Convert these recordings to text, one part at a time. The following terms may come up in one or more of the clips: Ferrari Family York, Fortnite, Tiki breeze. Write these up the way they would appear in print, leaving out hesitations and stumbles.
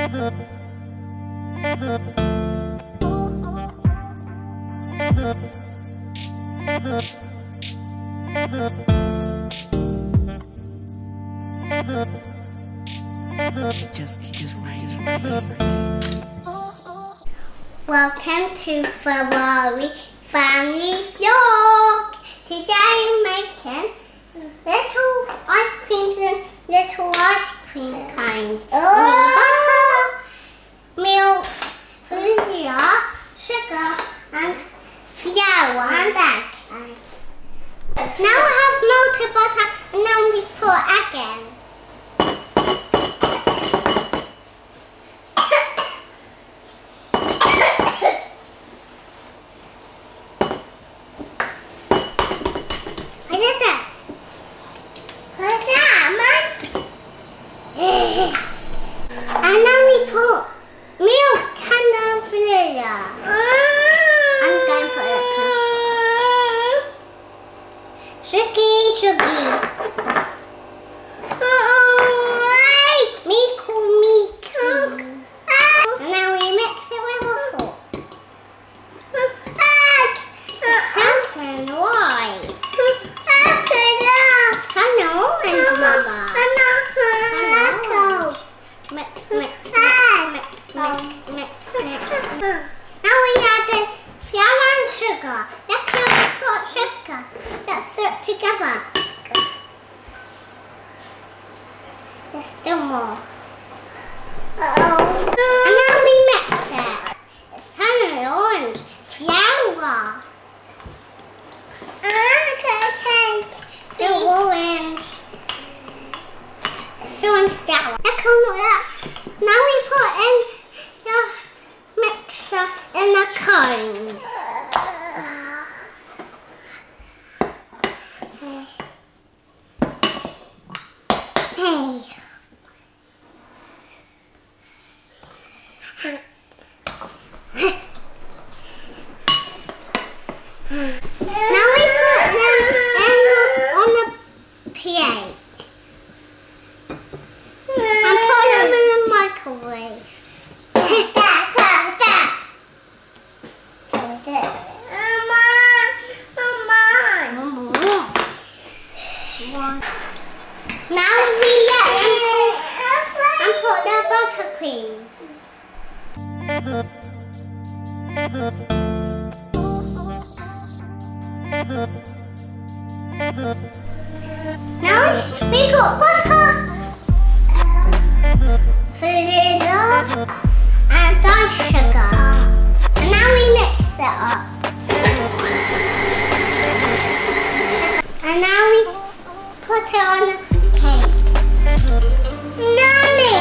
Welcome to Ferrari Family York. Today I'm making little ice creams and little ice cream kinds. Oh! Milk, sugar, and flour and egg. Now I have melted butter and now we pour egg in. I did that. What's that, Mum? And now we pour milk and vanilla. I'm going to put it in. Sugar. Alright. Me cook. And now we mix it with waffle. It's something white. Now we add the flour and sugar. Let's put sugar. Let's do it together. Let's do more. And now we mix it. It's turning orange. Flour. Okay. Still orange. Still orange flour. Now we put in your mixer in the cones. Now we put them in on the plate. And put them in the microwave. Now we get them and put the buttercream. Now we got butter, vanilla, and dark sugar. And now we mix it up. And now we put it on a cake. Yummy!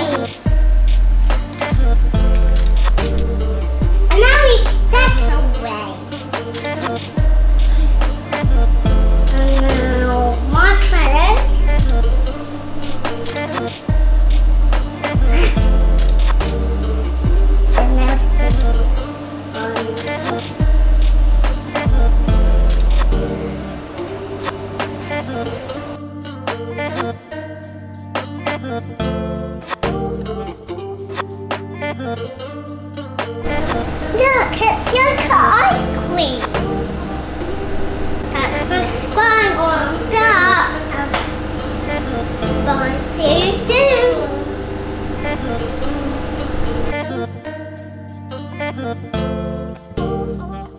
Look, it's York ice cream. It's going on dark. Bye, see you soon.